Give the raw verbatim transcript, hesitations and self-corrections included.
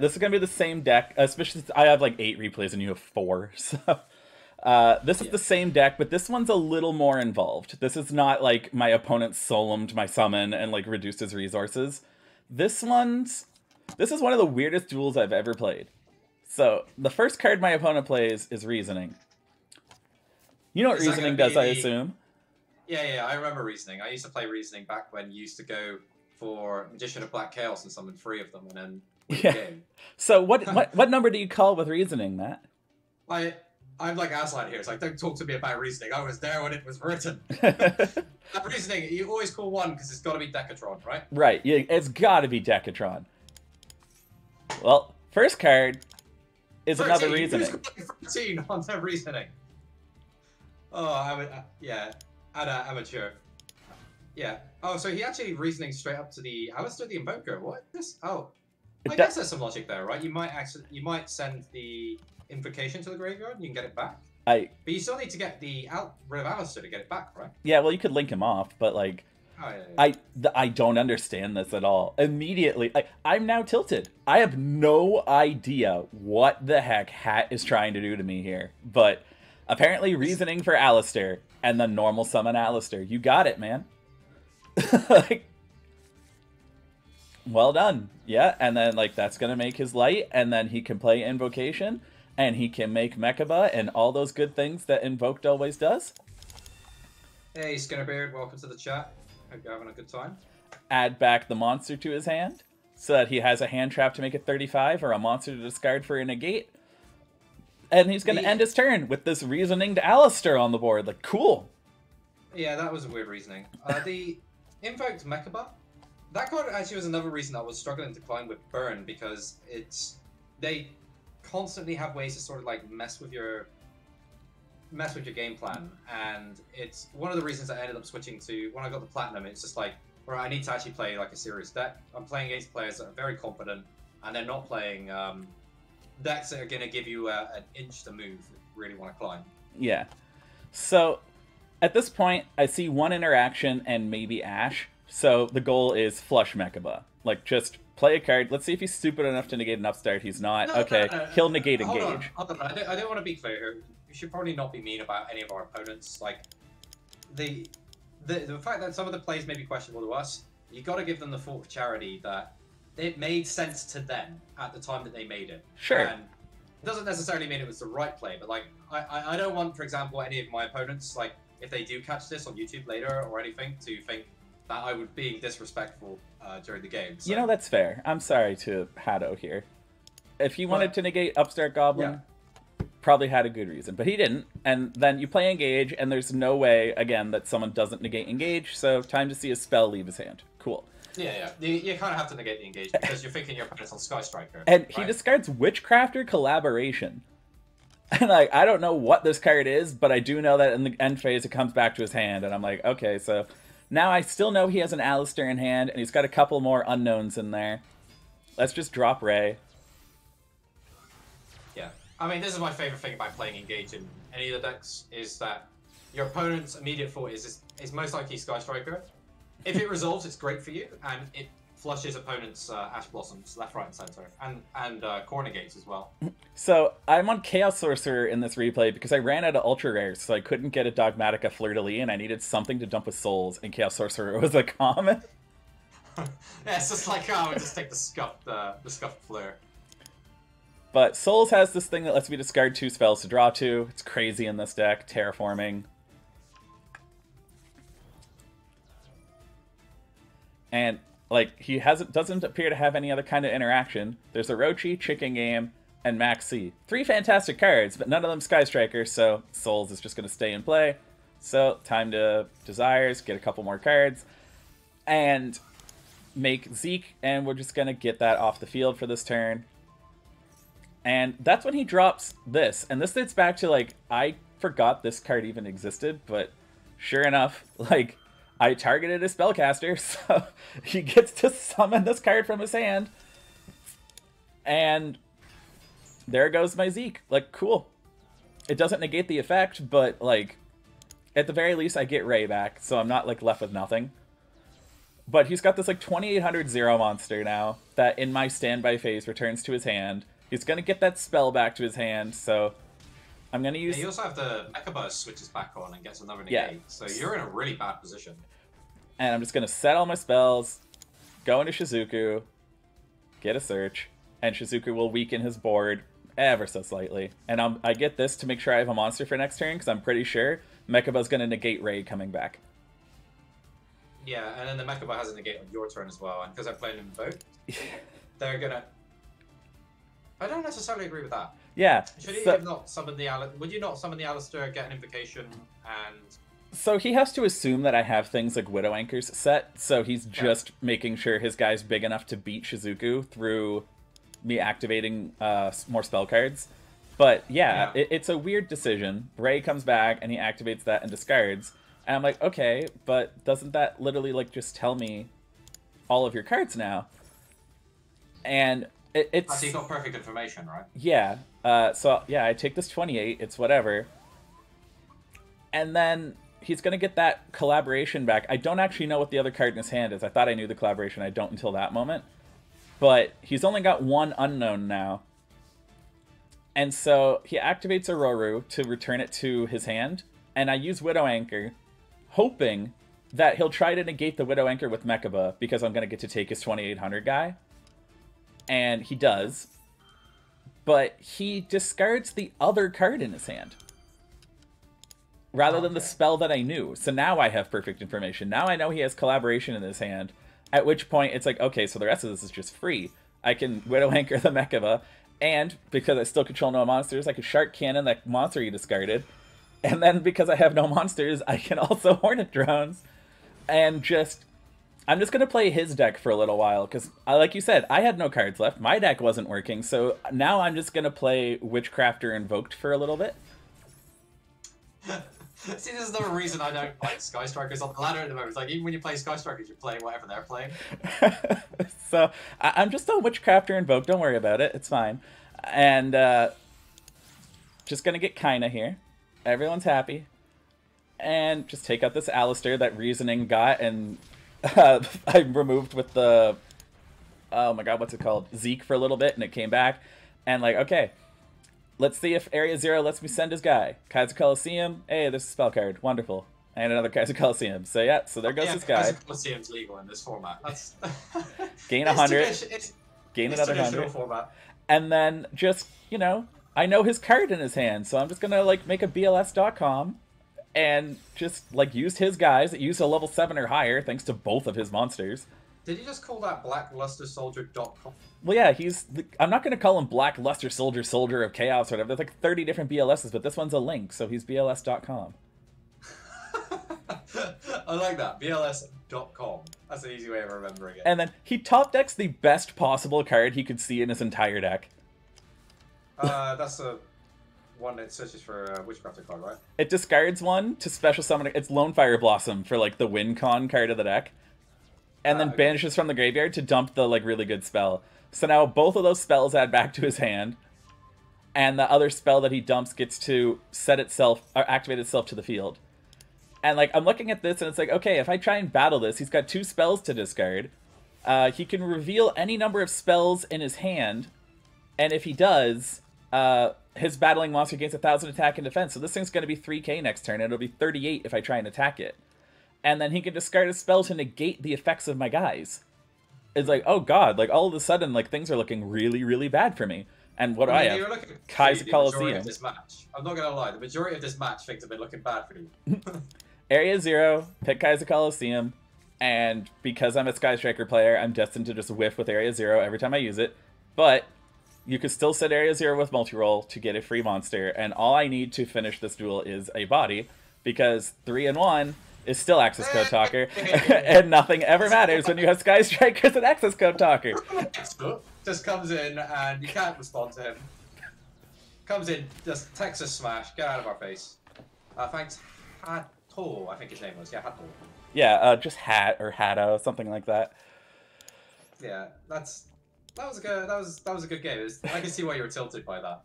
this is going to be the same deck, especially since I have like eight replays and you have four. So uh, this is yeah. the same deck, but this one's a little more involved. This is not like my opponent solomed my summon and like reduced his resources. This one's, this is one of the weirdest duels I've ever played. So the first card my opponent plays is Reasoning. You know what Reasoning does, I assume? Yeah, yeah, I remember Reasoning. I used to play Reasoning back when you used to go for Magician of Black Chaos and summon three of them and then win yeah. the game. So what, what what number do you call with Reasoning, Matt? I, I'm like Aslan here. It's like, don't talk to me about Reasoning. I was there when it was written. That Reasoning, you always call one because it's got to be Decatron, right? Right, yeah, it's got to be Decatron. Well, first card is thirteen. Another Reasoning. Who's got thirteen on their Reasoning? Oh, I would, uh, yeah, at uh, amateur. Yeah. Oh, so he actually reasoning straight up to the Alistair the Invoker. What? This? Oh, I guess there's some logic there, right? You might actually, you might send the invocation to the graveyard and you can get it back. I. But you still need to get the out rid of Alistair to get it back, right? Yeah. Well, you could link him off, but like, oh, yeah, yeah. I th I don't understand this at all. Immediately, I I'm now tilted. I have no idea what the heck Hat is trying to do to me here, but. Apparently Reasoning for Alistair and then normal summon Alistair. You got it, man. Like, well done. Yeah, and then like that's gonna make his light, and then he can play Invocation, and he can make Mechaba and all those good things that Invoked always does. Hey Skinnerbeard, welcome to the chat. Hope you're having a good time. Add back the monster to his hand so that he has a hand trap to make it thirty-five or a monster to discard for a negate. And he's going to end his turn with this Reasoning to Alistair on the board. Like, cool. Yeah, that was a weird Reasoning. Uh, the Invoked Mechaba, that card actually was another reason I was struggling to climb with Burn, because it's they constantly have ways to sort of like mess with your mess with your game plan, and it's one of the reasons I ended up switching to when I got the Platinum. It's just like, all right, I need to actually play like a serious deck. I'm playing against players that are very competent, and they're not playing. Um, Decks that are going to give you uh, an inch to move if you really want to climb. Yeah. So, at this point, I see one interaction and maybe Ash. So, the goal is flush Mechaba. Like, just play a card. Let's see if he's stupid enough to negate an upstart. He's not. No, okay. No, no, no. He'll negate Engage. Hold on. Hold on. I don't, I don't want to be clear. We should probably not be mean about any of our opponents. Like, the, the, the fact that some of the plays may be questionable to us, you got to give them the thought of charity that it made sense to them at the time that they made it. Sure. And it doesn't necessarily mean it was the right play, but like, I, I don't want, for example, any of my opponents, like, if they do catch this on YouTube later or anything, to think that I would be disrespectful uh, during the game. So. You know, that's fair. I'm sorry to Hatto here. If he wanted but, to negate Upstart Goblin, yeah. probably had a good reason, but he didn't. And then you play Engage, and there's no way, again, that someone doesn't negate Engage, so time to see a spell leave his hand. Cool. Yeah, yeah. You, you kind of have to negate the Engage because you're thinking your opponent's on Sky Striker. And right? He discards Witchcrafter Collaboration. And like, I don't know what this card is, but I do know that in the end phase it comes back to his hand. And I'm like, okay, so now I still know he has an Alistair in hand and he's got a couple more unknowns in there. Let's just drop Ray. Yeah. I mean, this is my favorite thing about playing Engage in any of the decks is that your opponent's immediate thought is, is, is most likely Sky Striker. If it resolves, it's great for you, and it flushes opponents' uh, Ash Blossoms left, right, and center, and and uh, Corner Gates as well. So I'm on Chaos Sorcerer in this replay because I ran out of Ultra Rares, so I couldn't get a Dogmatica Fleur-de-Lis, and I needed something to dump with Souls, and Chaos Sorcerer was a common. Yeah, it's just like, oh, we'll just take the scuffed, uh, the scuffed Fleur. But Souls has this thing that lets me discard two spells to draw two. It's crazy in this deck, Terraforming. And, like, he hasn't doesn't appear to have any other kind of interaction. There's Orochi, Chicken Game, and Maxi. Three fantastic cards, but none of them Sky Striker, so Souls is just going to stay in play. So, time to Desires, get a couple more cards, and make Zeke, and we're just going to get that off the field for this turn. And that's when he drops this. And this dates back to, like, I forgot this card even existed, but sure enough, like, I targeted a Spellcaster, so he gets to summon this card from his hand. And there goes my Zeke. Like, cool. It doesn't negate the effect, but, like, at the very least, I get Ray back, so I'm not, like, left with nothing. But he's got this like twenty-eight hundred zero monster now that in my standby phase returns to his hand. He's going to get that spell back to his hand, so I'm going to use... Yeah, you also have the Mechaba switches back on and gets another negate, yeah. So you're in a really bad position. And I'm just going to set all my spells, go into Shizuku, get a search, and Shizuku will weaken his board ever so slightly. And I'm, I get this to make sure I have a monster for next turn, because I'm pretty sure Mechaba's going to negate Ray coming back. Yeah, and then the Mechaba has a negate on your turn as well, and because I'm playing Invoked, they're going to... I don't necessarily agree with that. Yeah. Should he so, have not summon the Alistair? Would you not summon the Alistair, get an invocation, and... So he has to assume that I have things like Widow Anchors set, so he's just yeah. making sure his guy's big enough to beat Shizuku through me activating uh, more spell cards. But yeah, yeah. It, it's a weird decision. Ray comes back, and he activates that and discards. And I'm like, okay, but doesn't that literally like just tell me all of your cards now? And... It, it's, oh, so you got perfect information, right? Yeah. Uh, so, yeah, I take this twenty-eight, it's whatever. And then he's going to get that collaboration back. I don't actually know what the other card in his hand is. I thought I knew the collaboration. I don't until that moment. But he's only got one unknown now. And so he activates Ororu to return it to his hand. And I use Widow Anchor, hoping that he'll try to negate the Widow Anchor with Mechaba, because I'm going to get to take his twenty-eight hundred guy. And he does, but he discards the other card in his hand rather okay. than the spell that I knew. So now I have perfect information. Now I know he has collaboration in his hand, at which point it's like, okay, so the rest of this is just free. I can Widow Anchor the Mechaba, and because I still control no monsters, I can Shark Cannon that monster he discarded. And then because I have no monsters, I can also Hornet Drones and just... I'm just going to play his deck for a little while, because, like you said, I had no cards left. My deck wasn't working, so now I'm just going to play Witchcrafter Invoked for a little bit. See, this is the reason I don't like Sky Strikers on the ladder at the moment. It's like, even when you play Sky Strikers, you're playing whatever they're playing. So, I I'm just on Witchcrafter Invoked. Don't worry about it. It's fine. And, uh, just going to get Kaina here. Everyone's happy. And just take out this Alistair that Reasoning got, and... Uh, I removed with the, oh my god, what's it called? Zeke for a little bit, and it came back. And like, okay, let's see if Area Zero lets me send his guy. Kaiser Coliseum, hey, there's a spell card, wonderful. And another Kaiser Coliseum. So yeah, so there goes yeah, this guy. Kaiser Coliseum's legal in this format. That's... Gain one hundred, it's, it's, gain it's another one hundred. Format. And then just, you know, I know his card in his hand, so I'm just going to like make a B L S dot com. And just, like, used his guys. It used a level seven or higher, thanks to both of his monsters. Did you just call that Black Luster Soldier dot com? Well, yeah, he's... The, I'm not going to call him Black Luster Soldier, Soldier of Chaos, or whatever. There's, like, thirty different B L Ss, but this one's a link, so he's B L S dot com. I like that. B L S dot com. That's an easy way of remembering it. And then he top decks the best possible card he could see in his entire deck. Uh, that's a... one that searches for a Witchcrafter card, right? It discards one to special summon. It's Lone Fire Blossom for like the win con card of the deck, and uh, then okay. banishes from the graveyard to dump the like really good spell. So now both of those spells add back to his hand, and the other spell that he dumps gets to set itself or activate itself to the field. And like I'm looking at this, and it's like, okay, if I try and battle this, he's got two spells to discard. Uh, he can reveal any number of spells in his hand, and if he does, uh. his battling monster gains one thousand attack and defense, so this thing's going to be three K next turn, and it'll be thirty-eight if I try and attack it. And then he can discard a spell to negate the effects of my guys. It's like, oh god, like, all of a sudden, like, things are looking really, really bad for me. And what do I, mean, I have? Looking, Kaiser Coliseum. This match. I'm not going to lie, the majority of this match, things have been looking bad for you. Area Zero, pick Kaiser Coliseum, and because I'm a Sky Striker player, I'm destined to just whiff with Area Zero every time I use it, but... You can still set Area Zero with multi-roll to get a free monster, and all I need to finish this duel is a body, because three and one is still Access Code Talker, and nothing ever matters when you have Sky Strikers and Access Code Talker. Just comes in and you can't respond to him. Comes in, just Texas Smash, get out of our face. Uh, thanks, Hatto, I think his name was. Yeah, Hatto. Yeah, uh, just Hat or Hatto, something like that. Yeah, that's. That was a good. That was that was a good game. It was, I can see why you were tilted by that.